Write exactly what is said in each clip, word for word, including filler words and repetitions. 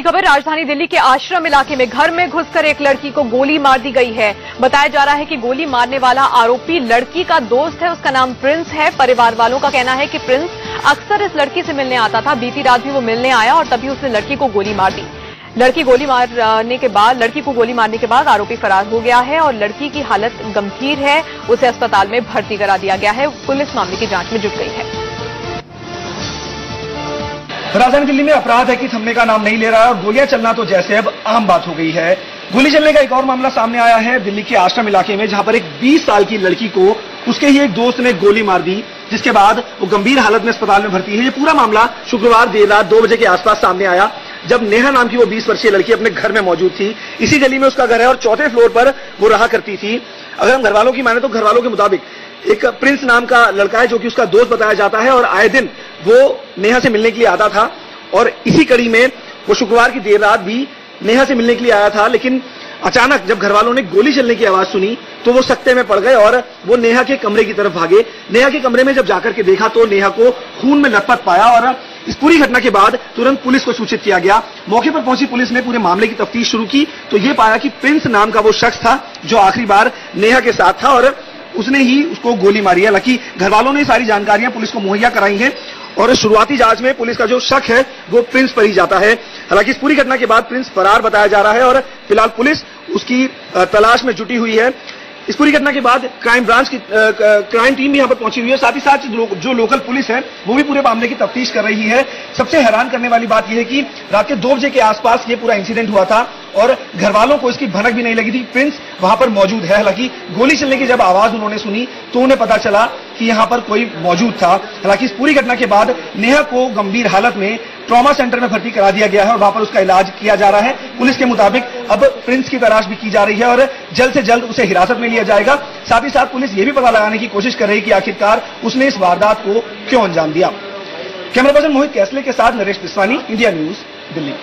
खबर राजधानी दिल्ली के आश्रम इलाके में घर में घुसकर एक लड़की को गोली मार दी गई है। बताया जा रहा है कि गोली मारने वाला आरोपी लड़की का दोस्त है, उसका नाम प्रिंस है। परिवार वालों का कहना है कि प्रिंस अक्सर इस लड़की से मिलने आता था। बीती रात भी वो मिलने आया और तभी उसने लड़की को गोली मार दी। लड़की गोली मारने के बाद लड़की को गोली मारने के बाद आरोपी फरार हो गया है और लड़की की हालत गंभीर है, उसे अस्पताल में भर्ती करा दिया गया है। पुलिस मामले की जांच में जुट गई है। राजधानी दिल्ली में अपराध है कि थमने का नाम नहीं ले रहा है और गोलियां चलना तो जैसे अब आम बात हो गई है। गोली चलने का एक और मामला सामने आया है दिल्ली के आश्रम इलाके में, जहां पर एक बीस साल की लड़की को उसके ही एक दोस्त ने गोली मार दी, जिसके बाद वो गंभीर हालत में अस्पताल में भर्ती है। ये पूरा मामला शुक्रवार देर रात दो बजे के आसपास सामने आया, जब नेहा नाम की वो बीस वर्षीय लड़की अपने घर में मौजूद थी। इसी गली में उसका घर है और चौथे फ्लोर पर वो रहा करती थी। अगर हम घर वालों की माने तो घर वालों के मुताबिक एक प्रिंस नाम का लड़का है, जो कि उसका दोस्त बताया जाता है और आए दिन वो नेहा से मिलने के लिए आता था। और इसी कड़ी में वो शुक्रवार की देर रात भी नेहा से मिलने के लिए आया था, लेकिन अचानक जब घर वालों ने गोली चलने की आवाज सुनी तो वो सख्ते में पड़ गए और वो नेहा के कमरे की तरफ भागे। नेहा के कमरे में जब जाकर के देखा तो नेहा को खून में लथपथ पाया और इस पूरी घटना के बाद तुरंत पुलिस को सूचित किया गया। मौके पर पहुंची पुलिस ने पूरे मामले की तफ्तीश शुरू की तो ये पाया कि प्रिंस नाम का वो शख्स था जो आखिरी बार नेहा के साथ था और उसने ही उसको गोली मारी है। हालांकि घर वालों ने सारी जानकारियां पुलिस को मुहैया कराई हैं और शुरुआती जांच में पुलिस का जो शक है वो प्रिंस पर ही जाता है। हालांकि इस पूरी घटना के बाद प्रिंस फरार बताया जा रहा है और फिलहाल पुलिस उसकी तलाश में जुटी हुई है। इस पूरी घटना के बाद क्राइम ब्रांच की क्राइम टीम भी यहाँ पर पहुंची हुई है, साथ ही साथ लो, जो लोकल पुलिस है वो भी पूरे मामले की तफ्तीश कर रही है। सबसे हैरान करने वाली बात यह है कि रात के दो बजे के आसपास ये पूरा इंसिडेंट हुआ था और घर वालों को इसकी भनक भी नहीं लगी थी। प्रिंस वहां पर मौजूद है। हालांकि गोली चलने की जब आवाज उन्होंने सुनी तो उन्हें पता चला कि यहाँ पर कोई मौजूद था। हालांकि इस पूरी घटना के बाद नेहा को गंभीर हालत में ट्रॉमा सेंटर में भर्ती करा दिया गया है और वहां पर उसका इलाज किया जा रहा है। पुलिस के मुताबिक अब प्रिंस की तलाश भी की जा रही है और जल्द से जल्द उसे हिरासत में लिया जाएगा। साथ ही साथ पुलिस ये भी पता लगाने की कोशिश कर रही है कि आखिरकार उसने इस वारदात को क्यों अंजाम दिया। कैमरा पर्सन मोहित कैसले के साथ नरेश बिश्वानी, इंडिया न्यूज, दिल्ली।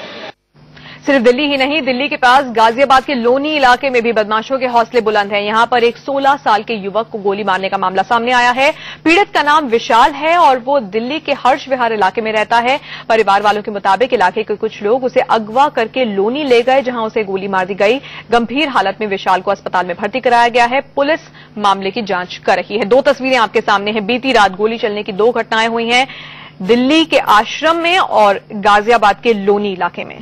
सिर्फ दिल्ली ही नहीं, दिल्ली के पास गाजियाबाद के लोनी इलाके में भी बदमाशों के हौसले बुलंद हैं। यहां पर एक सोलह साल के युवक को गोली मारने का मामला सामने आया है। पीड़ित का नाम विशाल है और वो दिल्ली के हर्ष विहार इलाके में रहता है। परिवार वालों के मुताबिक इलाके के कुछ लोग उसे अगवा करके लोनी ले गए, जहां उसे गोली मार दी गई। गंभीर हालत में विशाल को अस्पताल में भर्ती कराया गया है। पुलिस मामले की जांच कर रही है। दो तस्वीरें आपके सामने हैं। बीती रात गोली चलने की दो घटनाएं हुई हैं, दिल्ली के आश्रम में और गाजियाबाद के लोनी इलाके में।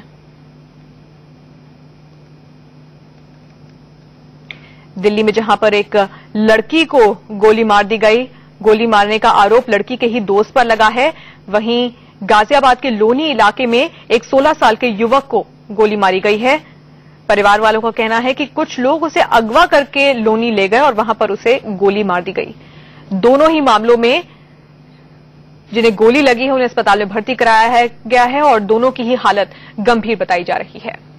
दिल्ली में जहां पर एक लड़की को गोली मार दी गई, गोली मारने का आरोप लड़की के ही दोस्त पर लगा है। वहीं गाजियाबाद के लोनी इलाके में एक सोलह साल के युवक को गोली मारी गई है। परिवार वालों का कहना है कि कुछ लोग उसे अगवा करके लोनी ले गए और वहां पर उसे गोली मार दी गई। दोनों ही मामलों में जिन्हें गोली लगी है उन्हें अस्पताल में भर्ती कराया गया है और दोनों की ही हालत गंभीर बताई जा रही है।